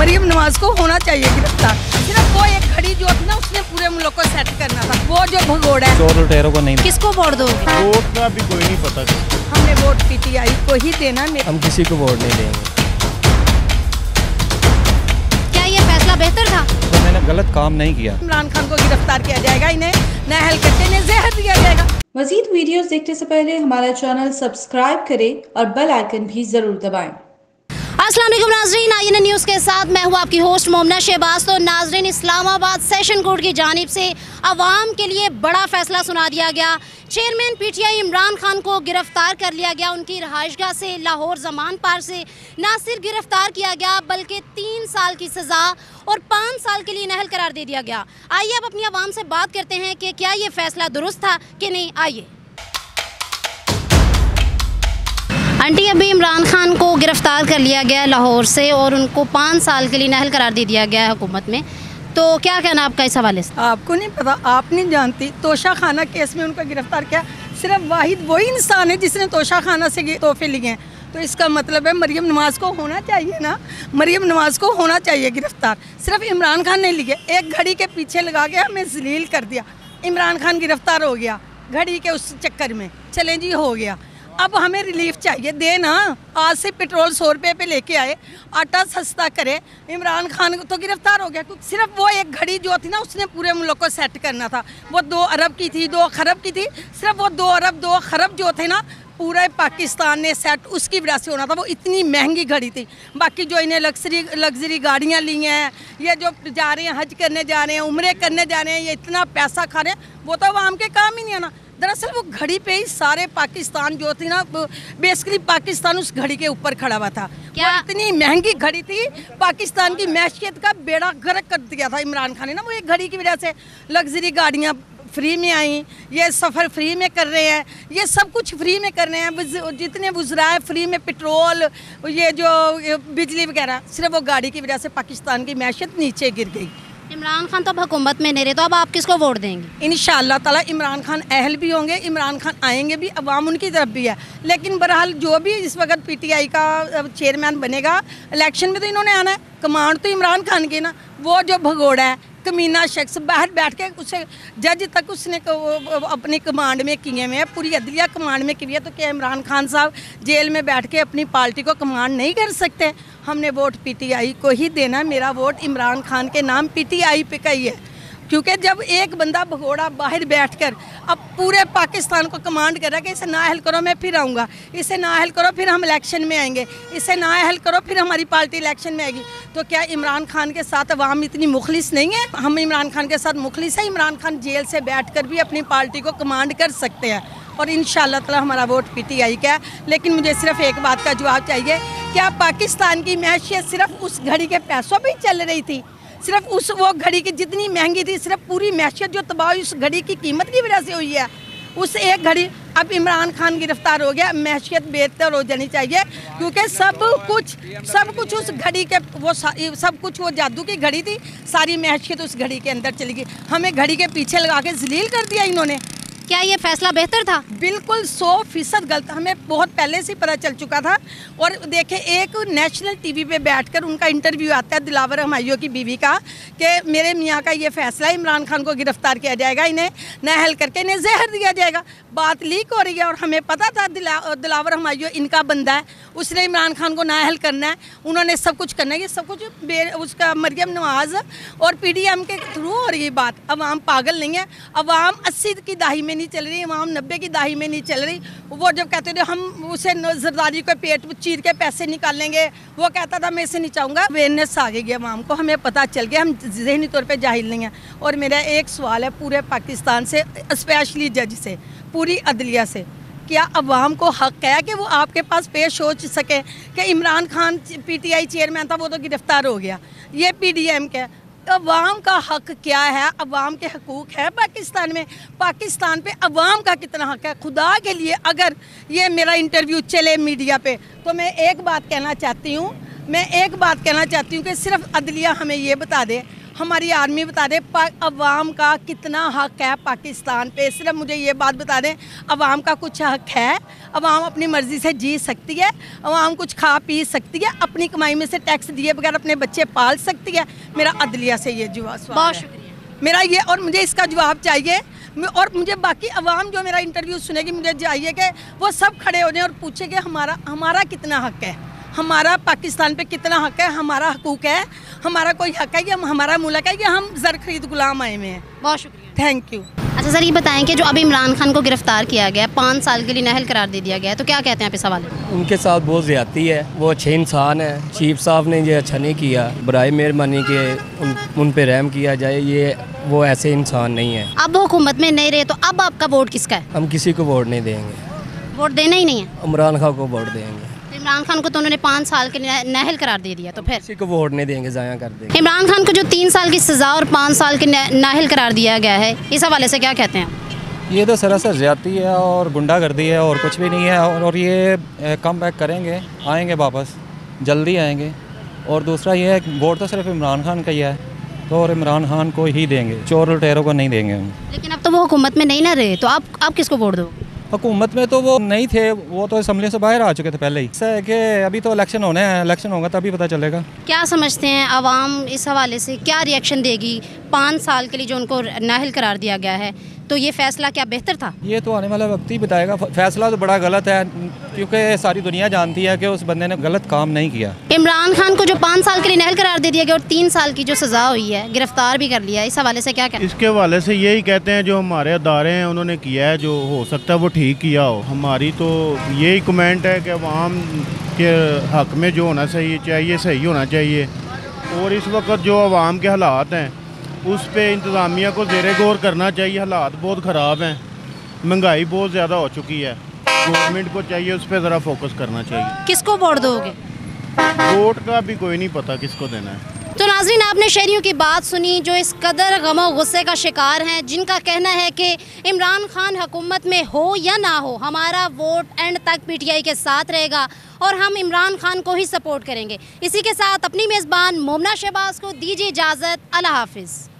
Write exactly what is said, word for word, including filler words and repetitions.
मरियम नवाज को होना चाहिए गिरफ्तार। सिर्फ वो एक घड़ी जो थी ना उसने पूरे मुल्क को सेट करना था। वो जो भगोड़ा है चोर लुटेरों को नहीं। किसको वोट दो? वोट का भी कोई नहीं पता। हमने वोट पीटीआई को ही देना। हम किसी को वोट नहीं देंगे। क्या ये फैसला बेहतर था? तो मैंने गलत काम नहीं किया। इमरान खान को गिरफ्तार किया जाएगा, इन्हें नहल करके इन्हें जहर दिया जाएगा। मजीद वीडियोस देखने से पहले हमारा चैनल सब्सक्राइब करें और बेल आइकन भी जरूर दबाएं। अस्सलाम वालेकुम नाजरीन, आई एन एन न्यूज़ के साथ मैं हूँ आपकी होस्ट मोमिना शहबाज। तो नाजरीन, इस्लामाबाद सेशन कोर्ट की जानिब से आवाम के लिए बड़ा फैसला सुना दिया गया। Chairman P T I Imran Khan को गिरफ्तार कर लिया गया। उनकी रहाइशगाह से लाहौर जमान पार से ना सिर्फ गिरफ्तार किया गया बल्कि तीन साल की सज़ा और पाँच साल के लिए नहल करार दे दिया गया। आइए अब अपनी आवाम से बात करते हैं कि क्या ये फैसला दुरुस्त था कि नहीं। आइए आंटी, अभी इमरान खान को गिरफ़्तार कर लिया गया लाहौर से और उनको पाँच साल के लिए नहल करार दे दिया गया है हुकूमत में, तो क्या कहना आपका इस हवाले से? आपको नहीं पता, आप नहीं जानती। तोशाखाना केस में उनको गिरफ्तार किया। सिर्फ वाहिद वही इंसान है जिसने तोशाखाना से तोहफे लिए हैं। तो इसका मतलब है मरियम नवाज को होना चाहिए ना, मरियम नवाज को होना चाहिए गिरफ्तार। सिर्फ इमरान खान ने लिए एक घड़ी के पीछे लगा के हमें जलील कर दिया। इमरान खान गिरफ्तार हो गया घड़ी के उस चक्कर में। चले जी, हो गया, अब हमें रिलीफ चाहिए। दे ना, आज से पेट्रोल सौ रुपये पे लेके आए, आटा सस्ता करे। इमरान खान तो गिरफ्तार हो गया। सिर्फ वो एक घड़ी जो थी ना उसने पूरे मुल्क को सेट करना था। वो दो अरब की थी, दो खरब की थी। सिर्फ वो दो अरब दो खरब जो थे ना पूरे पाकिस्तान ने सेट उसकी वजह से होना था। वो इतनी महंगी घड़ी थी। बाकी जो इन्हें लग्जरी लग्जरी गाड़ियाँ ली हैं, ये जो जा रहे हैं हज करने जा रहे हैं, उम्रे करने जा रहे हैं, ये इतना पैसा खा रहे हैं, वो तो आवाम के काम ही नहीं है ना। दरअसल वो घड़ी पे ही सारे पाकिस्तान जो थी ना, बेसिकली पाकिस्तान उस घड़ी के ऊपर खड़ा हुआ था। क्या इतनी महंगी घड़ी थी, पाकिस्तान की मैशियत का बेड़ा गर्क कर दिया था इमरान खान ने ना। वो एक घड़ी की वजह से लग्जरी गाड़ियाँ फ्री में आई, ये सफ़र फ्री में कर रहे हैं, ये सब कुछ फ्री में कर रहे हैं। जितने वज़राए फ्री में पेट्रोल, ये जो बिजली वगैरह, सिर्फ वो गाड़ी की वजह से पाकिस्तान की मैशियत नीचे गिर गई। इमरान खान तब हुकूमत में नहीं रहे, तो अब आप किसको वोट देंगे? इंशाअल्लाह ताला इमरान खान अहल भी होंगे, इमरान खान आएंगे भी, अवाम उनकी तरफ भी है। लेकिन बहरहाल जो भी इस वक्त पी टी आई का चेयरमैन बनेगा, इलेक्शन में तो इन्होंने आना है। कमांड तो इमरान खान की ना। वो जो भगोड़ा है, कमीना शख्स, बाहर बैठ के उसे जज तक उसने अपनी कमांड में किए हुए हैं, पूरी अदलिया कमांड में की है। तो क्या इमरान खान साहब जेल में बैठ के अपनी पार्टी को कमांड नहीं कर सकते? हमने वोट पी टी आई को ही देना। मेरा वोट इमरान खान के नाम पी टी आई पे का ही है, क्योंकि जब एक बंदा भगोड़ा बाहर बैठकर अब पूरे पाकिस्तान को कमांड कर रहा है कि इसे नाअहल करो, मैं फिर आऊँगा, इसे नाअहल करो फिर हम इलेक्शन में आएंगे, इसे नाअहल करो फिर हमारी पार्टी इलेक्शन में आएगी, तो क्या इमरान खान के साथ अवाम इतनी मुखलिस नहीं है? हम इमरान खान के साथ मुखलिस है। इमरान खान जेल से बैठ कर भी अपनी पार्टी को कमांड कर सकते हैं और इंशाअल्लाह ताला हमारा वोट पी टी आई का है। लेकिन मुझे सिर्फ एक बात का जवाब चाहिए, क्या पाकिस्तान की मैशियत सिर्फ उस घड़ी के पैसों पर ही चल रही थी? सिर्फ उस वो घड़ी की जितनी महंगी थी, सिर्फ पूरी मैशियत जो तबाही उस घड़ी की कीमत की वजह से हुई है, उस एक घड़ी। अब इमरान खान गिरफ्तार हो गया, मैशियत बेहतर हो जानी चाहिए, क्योंकि सब कुछ सब कुछ उस घड़ी के वो सब कुछ वो जादू की घड़ी थी, सारी मैशियत उस घड़ी के अंदर चली गई। हमें घड़ी के पीछे लगा के जलील कर दिया इन्होंने। क्या ये फैसला बेहतर था? बिल्कुल सौ फीसद गलत। हमें बहुत पहले से पता चल चुका था। और देखें, एक नेशनल टीवी पे बैठकर उनका इंटरव्यू आता है दिलावर हमायूं की बीवी का, कि मेरे मियाँ का ये फैसला, इमरान खान को गिरफ्तार किया जाएगा, इन्हें नहल करके इन्हें जहर दिया जाएगा। बात लीक हो रही है और हमें पता था दिला दिलावर हमायूं इनका बंदा है, उसने इमरान खान को नाअहल करना है, उन्होंने सब कुछ करना है। ये सब कुछ उसका मरियम नवाज और पी डी एम के थ्रू हो रही बात। अवाम पागल नहीं है, अवाम अस्सी की दाही में नहीं चल रही, अवाम नब्बे की दाही में नहीं चल रही। वो जब कहते थे हम उसे जरदारी को पेट चीर के पैसे निकालेंगे, वो कहता था मैं इसे नहीं चाहूँगा, अवेयरनेस आ गई अवाम को। हमें पता चल गया, हम जहनी तौर पर जाहिल नहीं है। और मेरा एक सवाल है पूरे पाकिस्तान से, स्पेशली जज से, पूरी अदलिया से, क्या अवाम को हक है कि वो आपके पास पेश हो सके कि Imran Khan P T I chairman था, वो तो गिरफ्तार हो गया, ये पी डी एम का है। अवाम का हक क्या है? अवाम के हकूक़ हैं पाकिस्तान में? पाकिस्तान पे अवाम का कितना हक है? खुदा के लिए अगर ये मेरा इंटरव्यू चले मीडिया पे, तो मैं एक बात कहना चाहती हूँ मैं एक बात कहना चाहती हूँ कि सिर्फ अदलिया हमें ये बता दे, हमारी आर्मी बता दे अवाम का कितना हक है पाकिस्तान पे। सिर्फ मुझे ये बात बता दें, अवाम का कुछ हक है, अवाम अपनी मर्ज़ी से जी सकती है, अवाम कुछ खा पी सकती है, अपनी कमाई में से टैक्स दिए बगैर अपने बच्चे पाल सकती है। मेरा अदलिया से ये जवाब बहुत शुक्रिया मेरा ये, और मुझे इसका जवाब चाहिए। और मुझे बाकी अवाम जो मेरा इंटरव्यू सुनेगी, मुझे चाहिए कि वो सब खड़े हो जाए और पूछे कि हमारा हमारा कितना हक है, हमारा पाकिस्तान पे कितना हक है, हमारा हकूक़ है, हमारा कोई हक है, कि हम हमारा मुल्क है कि हम ज़र खरीद गुलाम आए हुए हैं। बहुत शुक्रिया, थैंक यू। अच्छा सर, ये बताएं कि जो अभी इमरान खान को गिरफ्तार किया गया है, पाँच साल के लिए नाअहल करार दे दिया गया है, तो क्या कहते हैं आप इस सवाल? उनके साथ बहुत ज़्यादती है, वो अच्छे इंसान है, चीफ साहब ने ये अच्छा नहीं किया, बराए मेहरबानी के उन, उन पर रहम किया जाए, ये वो ऐसे इंसान नहीं है। अब वो हुकूमत में नहीं रहे तो अब आपका वोट किसका है? हम किसी को वोट नहीं देंगे। वोट देना ही नहीं है? इमरान खान को वोट देंगे। इमरान खान को तो उन्होंने पाँच साल के नाअहल करार दे दिया, तो फिर किसी को वोट नहीं देंगे, ज़ाया कर देंगे। इमरान खान को जो तीन साल की सज़ा और पाँच साल के नाअहल करार दिया गया है, इस हवाले से क्या कहते हैं? ये तो सरासर ज़्यादती है और गुंडागर्दी है और कुछ भी नहीं है। और, और ये कम बैक करेंगे, आएँगे वापस, जल्दी आएँगे। और दूसरा ये है वोट तो सिर्फ इमरान खान का ही है, तो और इमरान खान को ही देंगे, चोर लुटेरों को नहीं देंगे हम। लेकिन अब तो वो हुकूमत में नहीं ना रहे, तो आप आप किसको वोट दो? हुकूमत में तो वो नहीं थे, वो तो असम्बली से बाहर आ चुके थे पहले ही। ऐसा है कि अभी तो इलेक्शन होने हैं, इलेक्शन होगा तभी पता चलेगा। क्या समझते हैं आवाम इस हवाले से क्या रिएक्शन देगी? पाँच साल के लिए जो उनको नाअहल करार दिया गया है, तो ये फ़ैसला क्या बेहतर था? ये तो आने वाला वक्त ही बताएगा। फ़ैसला तो बड़ा गलत है, क्योंकि सारी दुनिया जानती है कि उस बंदे ने गलत काम नहीं किया। इमरान खान को जो पाँच साल के लिए नाअहल करार दे दिया गया और तीन साल की जो सज़ा हुई है, गिरफ्तार भी कर लिया है, इस हवाले से क्या कहते हैं? इसके हवाले से यही कहते हैं जो हमारे अदारे हैं उन्होंने किया है, जो हो सकता है वो ठीक किया हो। हमारी तो यही कमेंट है कि अवाम के हक़ में जो होना चाहिए चाहिए सही होना चाहिए। और इस वक्त जो अवाम के हालात हैं उस पर इंतज़ामिया को ज़ेरे गौर करना चाहिए। हालात बहुत ख़राब हैं, महंगाई बहुत ज़्यादा हो चुकी है, गवर्नमेंट को चाहिए उस पर ज़रा फोकस करना चाहिए। किसको वोट दोगे? वोट का भी कोई नहीं पता किसको देना है। तो नाज़रीन, आपने शहरियों की बात सुनी जो इस कदर गमो गुस्से का शिकार हैं, जिनका कहना है कि इमरान खान हुकूमत में हो या ना हो हमारा वोट एंड तक पीटीआई के साथ रहेगा और हम इमरान खान को ही सपोर्ट करेंगे। इसी के साथ अपनी मेज़बान मोमिना शहबाज को दीजिए इजाज़त। अल्लाह हाफिज़।